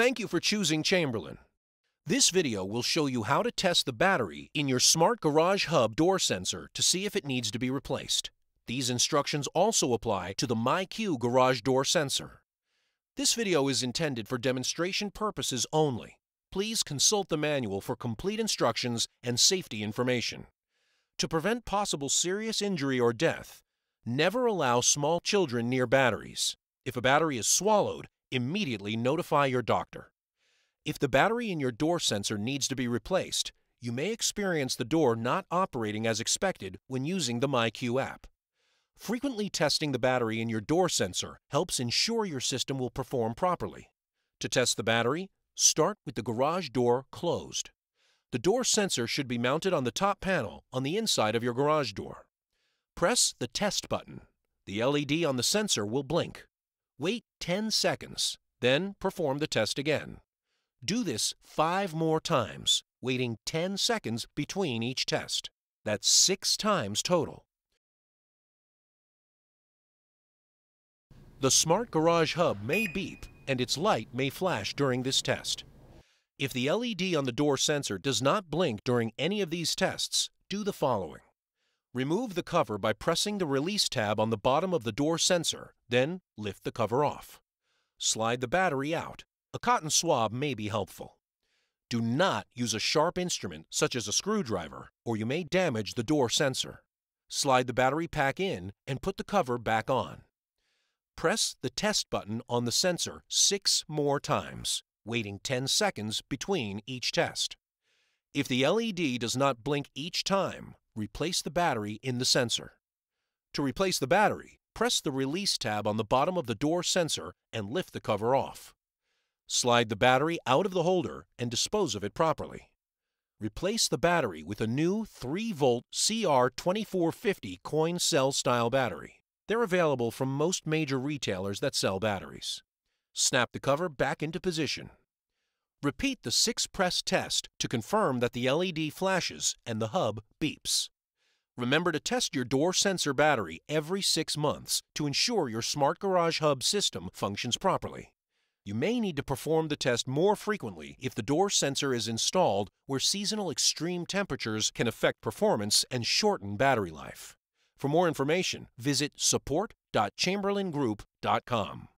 Thank you for choosing Chamberlain. This video will show you how to test the battery in your Smart Garage Hub door sensor to see if it needs to be replaced. These instructions also apply to the MyQ garage door sensor. This video is intended for demonstration purposes only. Please consult the manual for complete instructions and safety information. To prevent possible serious injury or death, never allow small children near batteries. If a battery is swallowed, immediately notify your doctor. If the battery in your door sensor needs to be replaced, you may experience the door not operating as expected when using the MyQ app. Frequently testing the battery in your door sensor helps ensure your system will perform properly. To test the battery, start with the garage door closed. The door sensor should be mounted on the top panel on the inside of your garage door. Press the test button. The LED on the sensor will blink. Wait 10 seconds, then perform the test again. Do this 5 more times, waiting 10 seconds between each test. That's 6 times total. The Smart Garage Hub may beep and its light may flash during this test. If the LED on the door sensor does not blink during any of these tests, do the following. Remove the cover by pressing the release tab on the bottom of the door sensor, then lift the cover off. Slide the battery out. A cotton swab may be helpful. Do not use a sharp instrument such as a screwdriver, or you may damage the door sensor. Slide the battery pack in and put the cover back on. Press the test button on the sensor 6 more times, waiting 10 seconds between each test. If the LED does not blink each time, replace the battery in the sensor. To replace the battery, press the release tab on the bottom of the door sensor and lift the cover off. Slide the battery out of the holder and dispose of it properly. Replace the battery with a new 3-volt CR2450 coin cell style battery. They're available from most major retailers that sell batteries. Snap the cover back into position. Repeat the 6-press test to confirm that the LED flashes and the hub beeps. Remember to test your door sensor battery every 6 months to ensure your Smart Garage Hub system functions properly. You may need to perform the test more frequently if the door sensor is installed where seasonal extreme temperatures can affect performance and shorten battery life. For more information, visit support.chamberlaingroup.com.